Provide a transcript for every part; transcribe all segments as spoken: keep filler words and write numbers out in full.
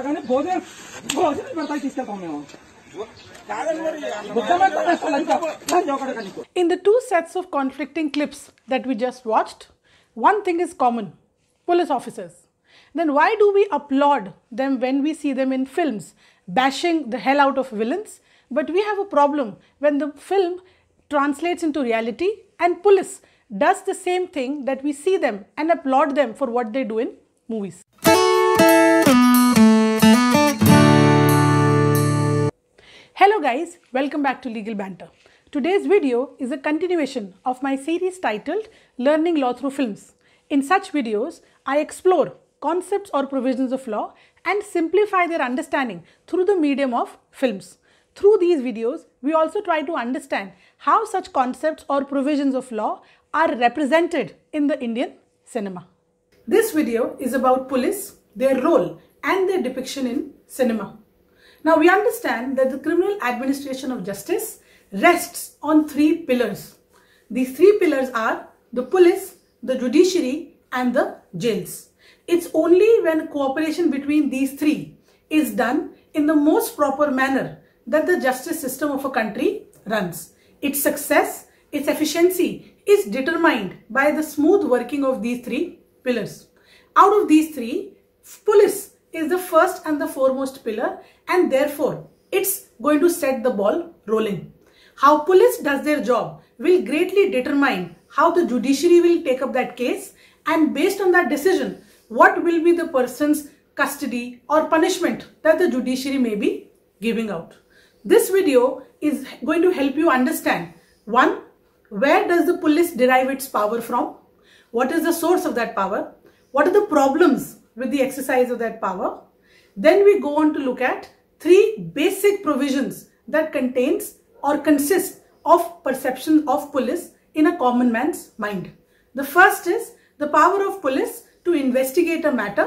ಯಾಕಂದ್ರೆ ಬೋಧನೆ ಬೋಧನೆ ಬರ್ತಾ ಇಸ್ಕೊಳ್ತಾನೆ ನಾವು. In the two sets of conflicting clips that we just watched, one thing is common: police officers. Then why do we applaud them when we see them in films, bashing the hell out of villains? But we have a problem when the film translates into reality and police does the same thing that we see them and applaud them for what they do in movies. Hello guys, welcome back to Legal Banter. Today's video is a continuation of my series titled Learning Law Through Films. In such videos, I explore concepts or provisions of law and simplify their understanding through the medium of films. Through these videos, we also try to understand how such concepts or provisions of law are represented in the Indian cinema. This video is about police, their role and their depiction in cinema. Now, we understand that the criminal administration of justice rests on three pillars. These three pillars are the police, the judiciary and the jails. It's only when cooperation between these three is done in the most proper manner that the justice system of a country runs. Its success, its efficiency is determined by the smooth working of these three pillars. Out of these three, police is the first and the foremost pillar, and therefore it's going to set the ball rolling. How police does their job will greatly determine how the judiciary will take up that case, and based on that decision, what will be the person's custody or punishment that the judiciary may be giving out. This video is going to help you understand one, where does the police derive its power from? What is the source of that power? What are the problems with the exercise of that power? Then we go on to look at three basic provisions that contains or consist of perception of police in a common man's mind. The first is the power of police to investigate a matter,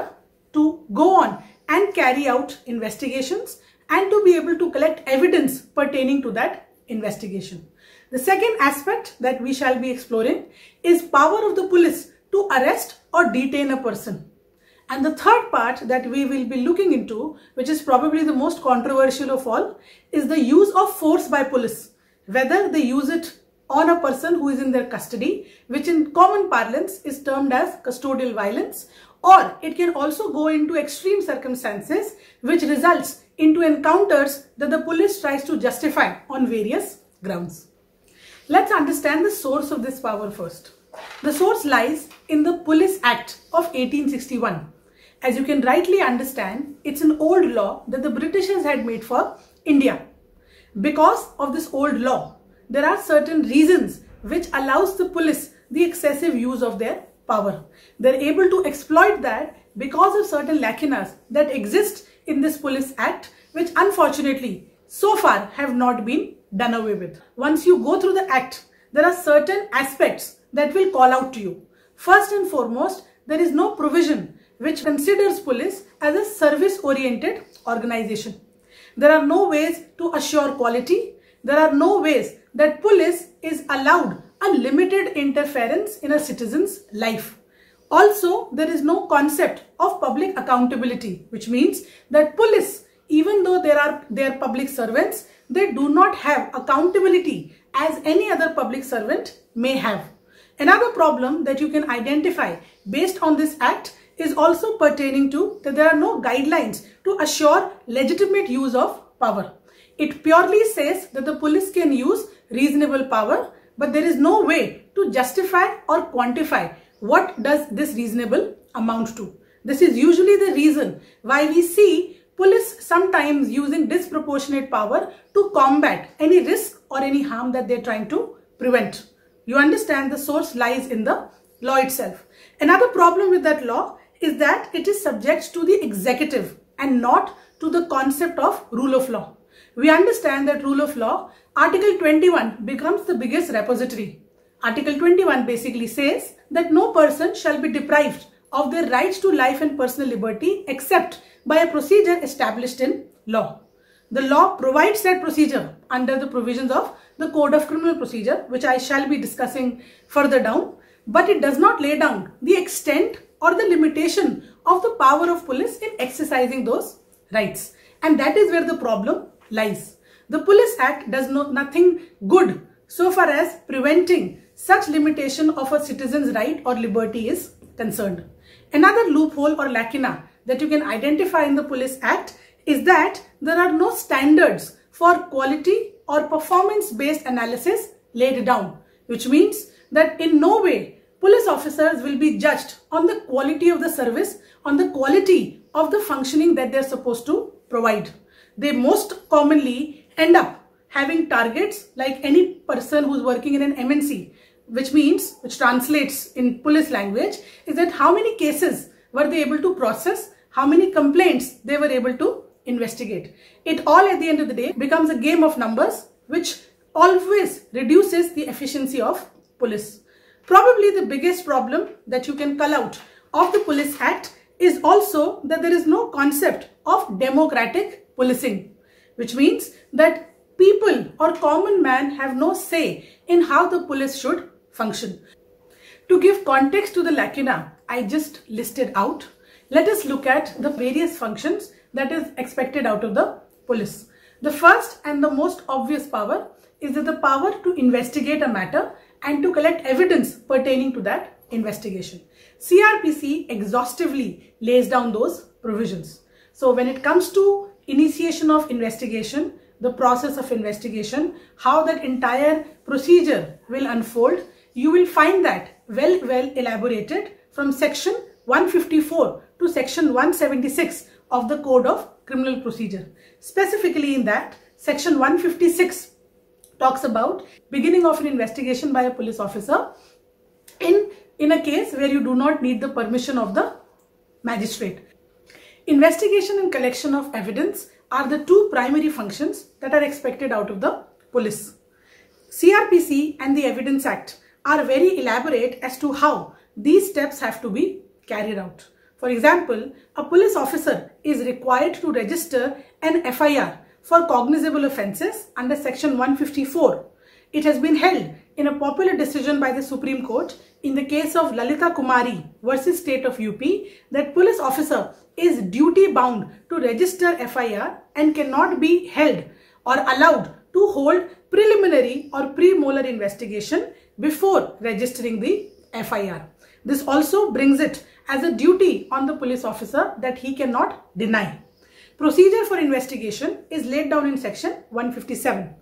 to go on and carry out investigations, and to be able to collect evidence pertaining to that investigation. The second aspect that we shall be exploring is power of the police to arrest or detain a person. And the third part that we will be looking into, which is probably the most controversial of all, is the use of force by police, whether they use it on a person who is in their custody, which in common parlance is termed as custodial violence, or it can also go into extreme circumstances which results into encounters that the police tries to justify on various grounds. Let's understand the source of this power first. The source lies in the Police Act of eighteen sixty-one. As you can rightly understand, it's an old law that the Britishers had made for India. Because of this old law, there are certain reasons which allows the police the excessive use of their power. They're able to exploit that because of certain lacunas that exist in this Police Act, which unfortunately so far have not been done away with. Once you go through the Act, there are certain aspects that will call out to you. First and foremost, there is no provision which considers police as a service-oriented organization. There are no ways to assure quality. There are no ways that police is allowed unlimited interference in a citizen's life. Also, there is no concept of public accountability, which means that police, even though they are, they are public servants, they do not have accountability as any other public servant may have. Another problem that you can identify based on this act is also pertaining to that there are no guidelines to assure legitimate use of power. It purely says that the police can use reasonable power, but there is no way to justify or quantify what does this reasonable amount to. This is usually the reason why we see police sometimes using disproportionate power to combat any risk or any harm that they're trying to prevent. You understand the source lies in the law itself. Another problem with that law is that it is subject to the executive and not to the concept of rule of law. We understand that rule of law, Article twenty-one becomes the biggest repository. Article twenty-one basically says that no person shall be deprived of their rights to life and personal liberty except by a procedure established in law. The law provides that procedure under the provisions of the Code of Criminal Procedure, which I shall be discussing further down, but it does not lay down the extent or the limitation of the power of police in exercising those rights. And that is where the problem lies. The Police Act does not, nothing good so far as preventing such limitation of a citizen's right or liberty is concerned. Another loophole or lacuna that you can identify in the Police Act is that there are no standards for quality or performance-based analysis laid down, which means that in no way police officers will be judged on the quality of the service, on the quality of the functioning that they're supposed to provide. They most commonly end up having targets like any person who's working in an M N C, which means, which translates in police language, is that how many cases were they able to process, how many complaints they were able to investigate. It all at the end of the day becomes a game of numbers, which always reduces the efficiency of police. Probably the biggest problem that you can cull out of the Police Act is also that there is no concept of democratic policing, which means that people or common man have no say in how the police should function. To give context to the lacuna I just listed out, let us look at the various functions that is expected out of the police. The first and the most obvious power is that the power to investigate a matter and to collect evidence pertaining to that investigation. C R P C exhaustively lays down those provisions. So when it comes to initiation of investigation, the process of investigation, how that entire procedure will unfold, you will find that well, well elaborated from section one fifty-four to section one seventy-six of the Code of Criminal Procedure. Specifically in that, section one fifty-six talks about beginning of an investigation by a police officer in, in a case where you do not need the permission of the magistrate. Investigation and collection of evidence are the two primary functions that are expected out of the police. C R P C and the Evidence Act are very elaborate as to how these steps have to be carried out. For example, a police officer is required to register an F I R for cognizable offences under section one fifty-four. It has been held in a popular decision by the Supreme Court in the case of Lalita Kumari versus State of U P that police officer is duty bound to register F I R and cannot be held or allowed to hold preliminary or premolar investigation before registering the F I R. This also brings it as a duty on the police officer that he cannot deny. Procedure for investigation is laid down in section one fifty-seven.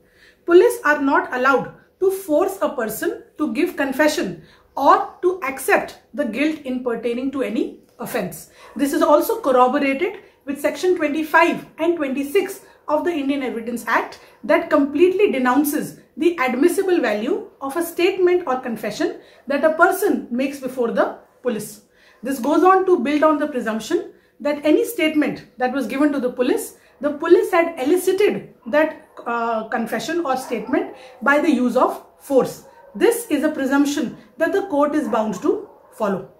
Police are not allowed to force a person to give confession or to accept the guilt in pertaining to any offense. This is also corroborated with section twenty-five and twenty-six of the Indian Evidence Act that completely denounces the admissible value of a statement or confession that a person makes before the police. This goes on to build on the presumption that any statement that was given to the police, the police had elicited that uh, confession or statement by the use of force. This is a presumption that the court is bound to follow.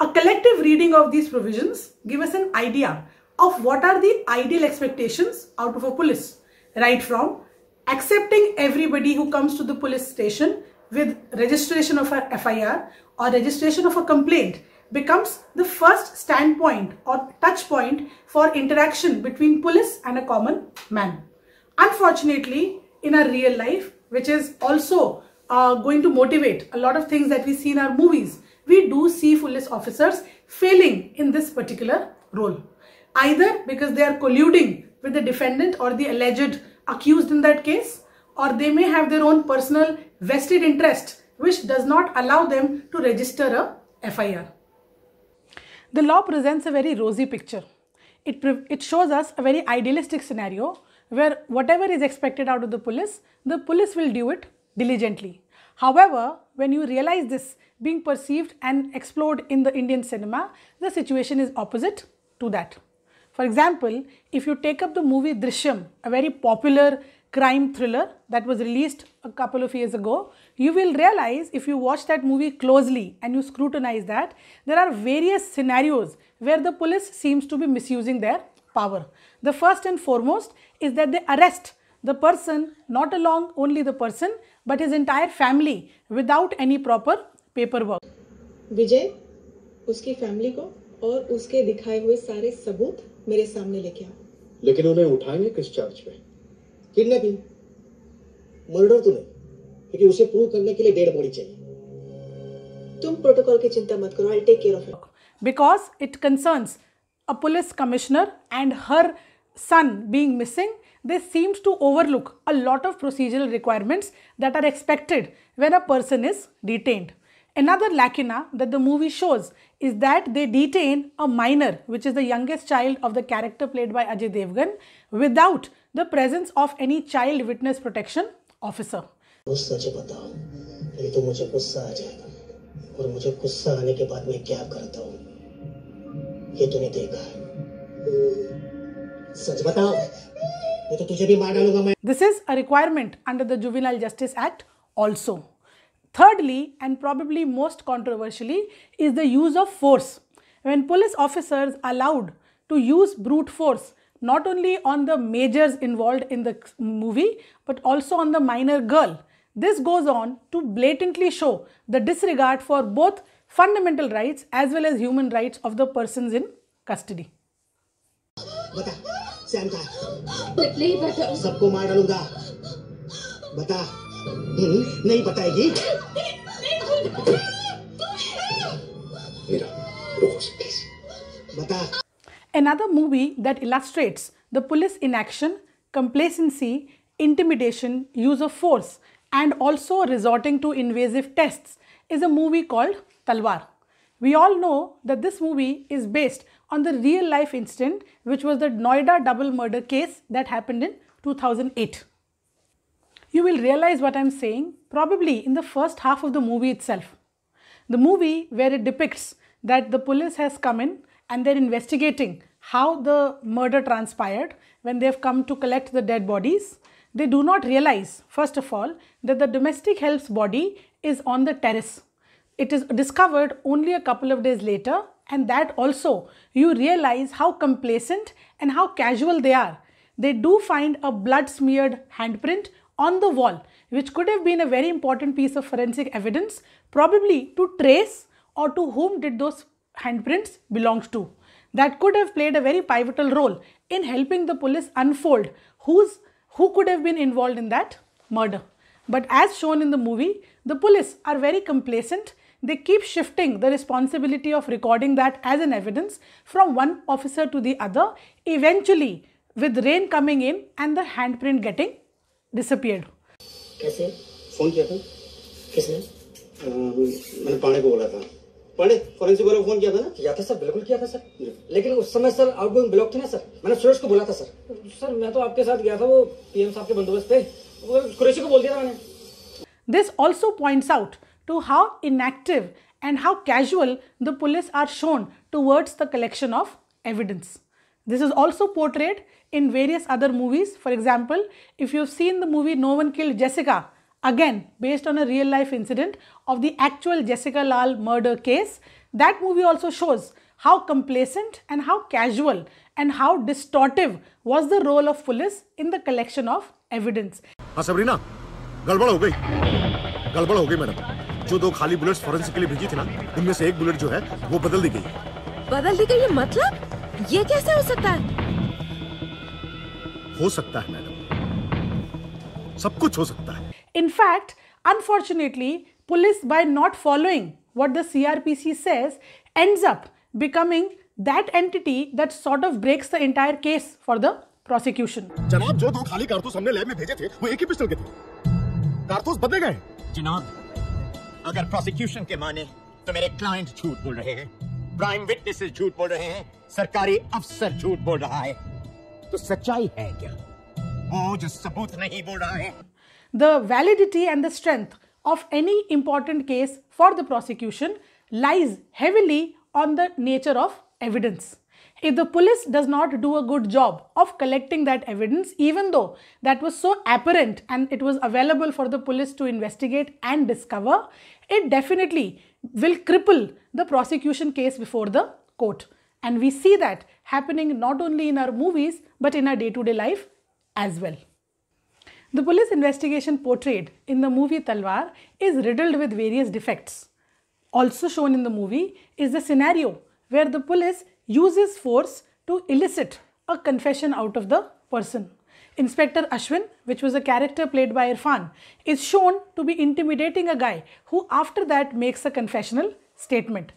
A collective reading of these provisions give us an idea of what are the ideal expectations out of a police, right from accepting everybody who comes to the police station with registration of a F I R or registration of a complaint becomes the first standpoint or touch point for interaction between police and a common man. Unfortunately, in our real life, which is also uh, going to motivate a lot of things that we see in our movies, we do see police officers failing in this particular role, either because they are colluding with the defendant or the alleged accused in that case, or they may have their own personal vested interest which does not allow them to register a F I R. The law presents a very rosy picture. It, it shows us a very idealistic scenario where whatever is expected out of the police, the police will do it diligently. However, when you realize this being perceived and explored in the Indian cinema, the situation is opposite to that. For example, if you take up the movie Drishyam, a very popular crime thriller that was released a couple of years ago, you will realize if you watch that movie closely and you scrutinize that, there are various scenarios where the police seems to be misusing their power. The first and foremost is that they arrest the person, not along only the person, but his entire family without any proper paperwork. Vijay, uski family ko और उसके दिखाए हुए सारे सबूत मेरे सामने लेके आओ। लेकिन उन्हें उठाएंगे किस चार्ज पे? किडनैपिंग, मर्डर तो नहीं, क्योंकि उसे प्रूव करने के लिए डेड बॉडी चाहिए। तुम प्रोटोकॉल की चिंता मत करो, I take care of it. Because it concerns a police commissioner and her son being missing, they seems to overlook a lot of procedural requirements that are expected when a person is detained. Another lacuna that the movie shows is that they detain a minor, which is the youngest child of the character played by Ajay Devgan, without the presence of any child witness protection officer. This is a requirement under the Juvenile Justice Act also. Thirdly, and probably most controversially, is the use of force. When police officers are allowed to use brute force, not only on the majors involved in the movie, but also on the minor girl. This goes on to blatantly show the disregard for both fundamental rights as well as human rights of the persons in custody. Another movie that illustrates the police inaction, complacency, intimidation, use of force, and also resorting to invasive tests is a movie called Talvar. We all know that this movie is based on the real life incident, which was the Noida double murder case that happened in two thousand eight. You will realize what I'm saying probably in the first half of the movie itself. The movie where it depicts that the police has come in and they're investigating how the murder transpired when they've come to collect the dead bodies. They do not realize, first of all, that the domestic help's body is on the terrace. It is discovered only a couple of days later, and that also you realize how complacent and how casual they are. They do find a blood-smeared handprint on the wall, which could have been a very important piece of forensic evidence, probably to trace or to whom did those handprints belong to. That could have played a very pivotal role in helping the police unfold who's, who could have been involved in that murder. But as shown in the movie, the police are very complacent. They keep shifting the responsibility of recording that as an evidence from one officer to the other, eventually with rain coming in and the handprint getting disappeared. This also points out to how inactive and how casual the police are shown towards the collection of evidence. This is also portrayed in various other movies. For example, if you've seen the movie No One Killed Jessica, again based on a real life incident of the actual Jessica Lal murder case, that movie also shows how complacent and how casual and how distortive was the role of police in the collection of evidence. हाँ Sabrina, गड़बड़ हो गई, गड़बड़ हो गई madam. जो दो खाली बुलेट्स फोरेंसिक के लिए भेजी थी ना, उनमें से एक बुलेट जो है वो बदल दी गई। बदल दी गई? ये मतलब ये कैसे हो सकता है? हो सकता है मैडम, सब कुछ हो सकता है। In fact, unfortunately, police by not following what the C R P C says ends up becoming that entity that sort of breaks the entire case for the prosecution. जनाब, जो दो खाली कारतूस हमने लैब में भेजे थे, वो एक ही पिस्टल के थे। कारतूस बदले गए। जनाब, अगर प्रोसिक्यूशन के माने तो मेरे क्लाइंट झूठ बोल रहे हैं, प्राइम विटनेसेस झूठ बोल रहे हैं, सरकारी अफसर झूठ बोल रहा है, तो सच्चाई है क्या? वो जो सबूत नहीं बोल रहा है। The validity and the strength of any important case for the prosecution lies heavily on the nature of evidence. If the police does not do a good job of collecting that evidence, even though that was so apparent and it was available for the police to investigate and discover, it definitely will cripple the prosecution case before the court. And we see that happening not only in our movies, but in our day-to-day life as well. The police investigation portrayed in the movie Talwar is riddled with various defects. Also shown in the movie is the scenario where the police uses force to elicit a confession out of the person. Inspector Ashwin, which was a character played by Irfan, is shown to be intimidating a guy who after that makes a confessional statement.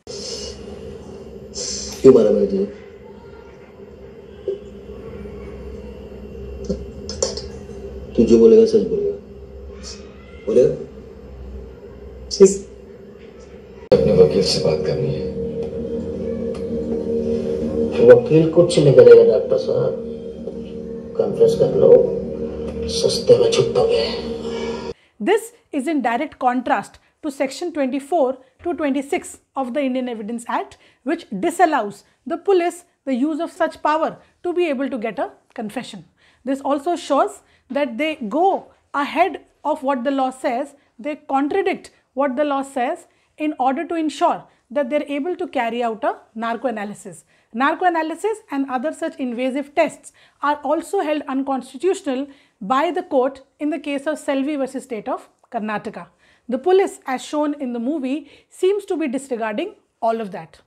This is in direct contrast to section twenty-four to twenty-six of the Indian Evidence Act, which disallows the police the use of such power to be able to get a confession. This also shows that they go ahead of what the law says, they contradict what the law says in order to ensure that they are able to carry out a narco-analysis. Narco-analysis and other such invasive tests are also held unconstitutional by the court in the case of Selvi versus State of Karnataka. The police, as shown in the movie, seems to be disregarding all of that.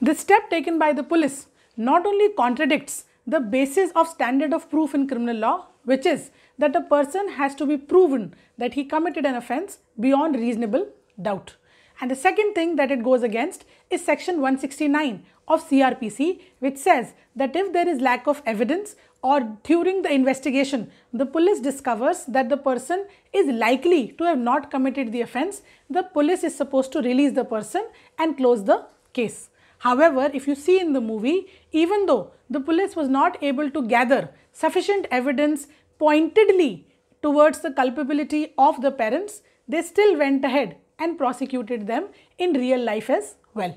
This step taken by the police not only contradicts the basis of standard of proof in criminal law, which is that a person has to be proven that he committed an offence beyond reasonable doubt. And the second thing that it goes against is section one sixty-nine of C R P C, which says that if there is lack of evidence or during the investigation, the police discovers that the person is likely to have not committed the offence, the police is supposed to release the person and close the case. However, if you see in the movie, even though the police was not able to gather sufficient evidence pointedly towards the culpability of the parents, they still went ahead and prosecuted them in real life as well.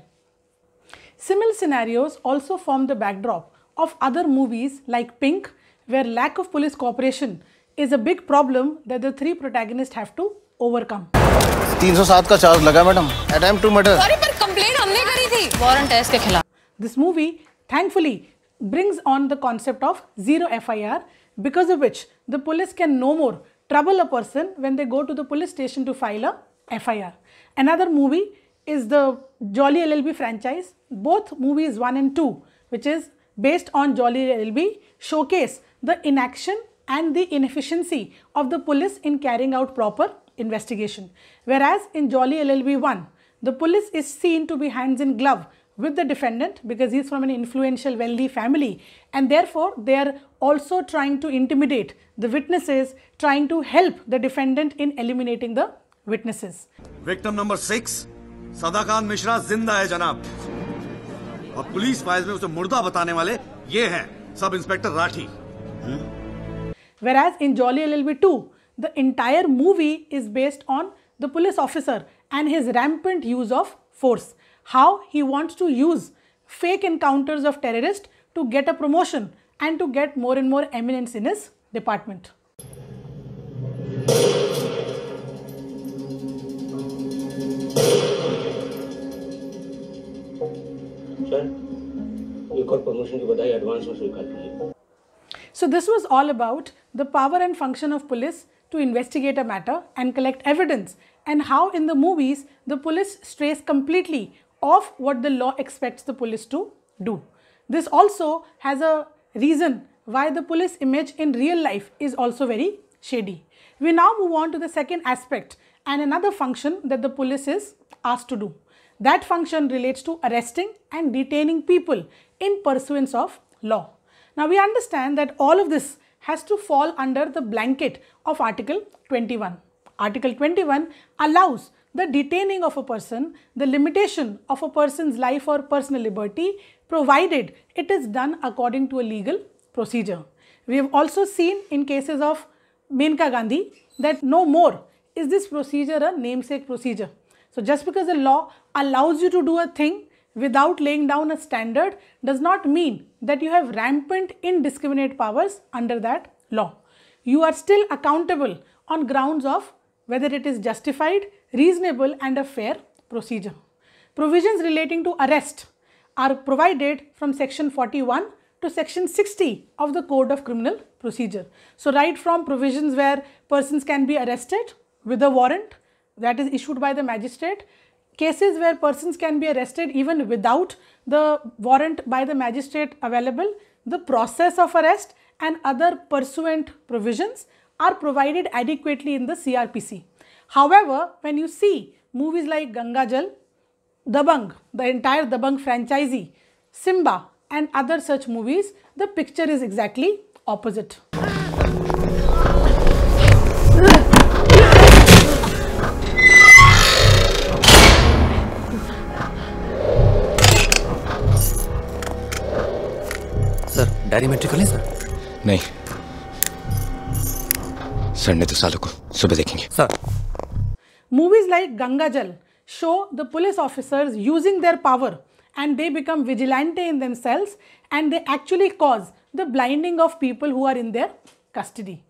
Similar scenarios also form the backdrop of other movies like Pink, where lack of police cooperation is a big problem that the three protagonists have to overcome. three oh seven ka charge laga madam. Attempt to murder. Sorry, but complaint humne kari thi. Warrant hai iske khilaf. This movie thankfully brings on the concept of zero F I R, because of which the police can no more trouble a person when they go to the police station to file a F I R. Another movie is the Jolly L L B franchise. Both movies one and two, which is based on Jolly L L B, showcase the inaction and the inefficiency of the police in carrying out proper investigation. Whereas in Jolly L L B one, the police is seen to be hands in glove with the defendant because he is from an influential, wealthy family, and therefore they are also trying to intimidate the witnesses, trying to help the defendant in eliminating the witnesses. Victim number six, Sadakant Mishra zinda hai janab. Aur police files mein usse murda batane wale ye hain, Sub Inspector Rathi. Hmm? Whereas in Jolly L L B two, the entire movie is based on the police officer and his rampant use of force. How he wants to use fake encounters of terrorists to get a promotion and to get more and more eminence in his department. So this was all about the power and function of police to investigate a matter and collect evidence, and how in the movies the police strays completely off what the law expects the police to do. This also has a reason why the police image in real life is also very shady. We now move on to the second aspect and another function that the police is asked to do. That function relates to arresting and detaining people in pursuance of law. Now we understand that all of this has to fall under the blanket of Article twenty-one. Article twenty-one allows the detaining of a person, the limitation of a person's life or personal liberty, provided it is done according to a legal procedure. We have also seen in cases of Maneka Gandhi that no more is this procedure a namesake procedure. So just because the law allows you to do a thing without laying down a standard does not mean that you have rampant indiscriminate powers under that law. You are still accountable on grounds of whether it is justified, reasonable and a fair procedure. Provisions relating to arrest are provided from section forty-one to section sixty of the Code of Criminal Procedure. So right from provisions where persons can be arrested with a warrant that is issued by the magistrate, cases where persons can be arrested even without the warrant by the magistrate available, the process of arrest and other pursuant provisions are provided adequately in the C R P C. However, when you see movies like Gangajal, Dabang, the entire Dabang franchise, Simba and other such movies, the picture is exactly opposite. Sir, diary metrical hai, sir? No. Sunday to saal ko, subah dekhenge. Sir. Movies like Gangajal show the police officers using their power and they become vigilante in themselves and they actually cause the blinding of people who are in their custody.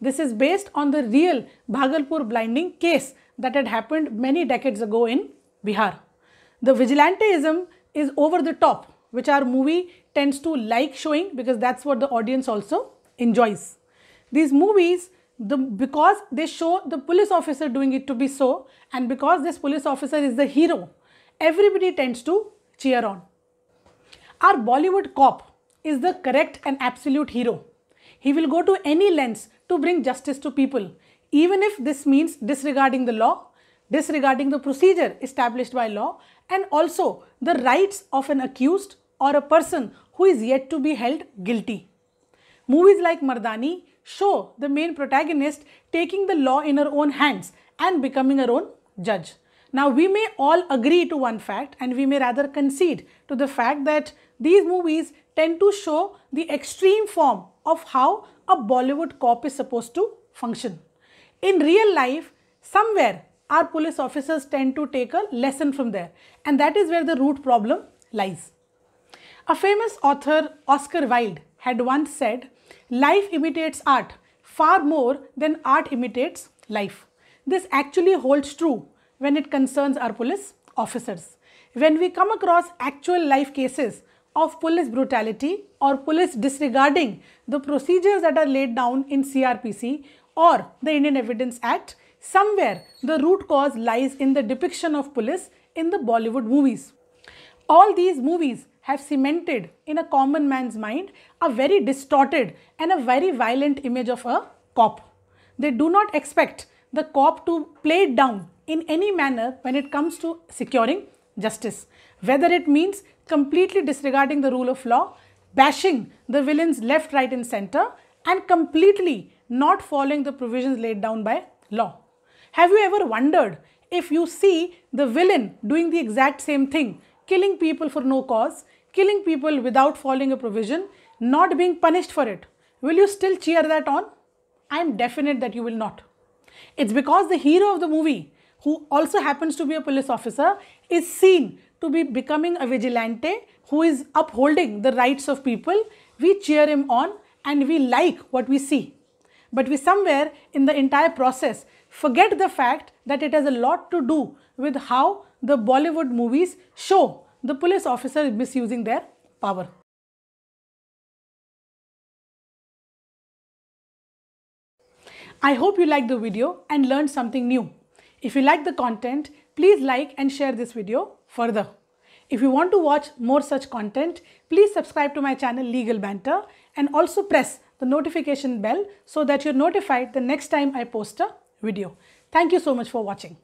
This is based on the real Bhagalpur blinding case that had happened many decades ago in Bihar. The vigilanteism is over the top, which our movie tends to like showing because that's what the audience also enjoys. These movies, the, because they show the police officer doing it to be so, and because this police officer is the hero, everybody tends to cheer on. Our Bollywood cop is the correct and absolute hero. He will go to any lengths to bring justice to people, even if this means disregarding the law, disregarding the procedure established by law, and also the rights of an accused or a person who is yet to be held guilty. Movies like Mardani show the main protagonist taking the law in her own hands and becoming her own judge. Now, we may all agree to one fact, and we may rather concede to the fact that these movies tend to show the extreme form of how a Bollywood cop is supposed to function. In real life, somewhere our police officers tend to take a lesson from there, and that is where the root problem lies. A famous author, Oscar Wilde, had once said, "Life imitates art far more than art imitates life." This actually holds true when it concerns our police officers. When we come across actual life cases of police brutality or police disregarding the procedures that are laid down in C R P C or the Indian Evidence Act, somewhere the root cause lies in the depiction of police in the Bollywood movies. All these movies have cemented in a common man's mind a very distorted and a very violent image of a cop. They do not expect the cop to play it down in any manner when it comes to securing justice, whether it means completely disregarding the rule of law, bashing the villains left, right and center, and completely not following the provisions laid down by law. Have you ever wondered if you see the villain doing the exact same thing, killing people for no cause, killing people without following a provision, not being punished for it? Will you still cheer that on? I am definite that you will not. It's because the hero of the movie, who also happens to be a police officer, is seen to be becoming a vigilante who is upholding the rights of people. We cheer him on and we like what we see. But we somewhere in the entire process forget the fact that it has a lot to do with how the Bollywood movies show the police officer misusing their power. I hope you liked the video and learned something new. If you like the content, please like and share this video further. If you want to watch more such content, please subscribe to my channel Legal Banter and also press the notification bell so that you're notified the next time I post a video. Thank you so much for watching.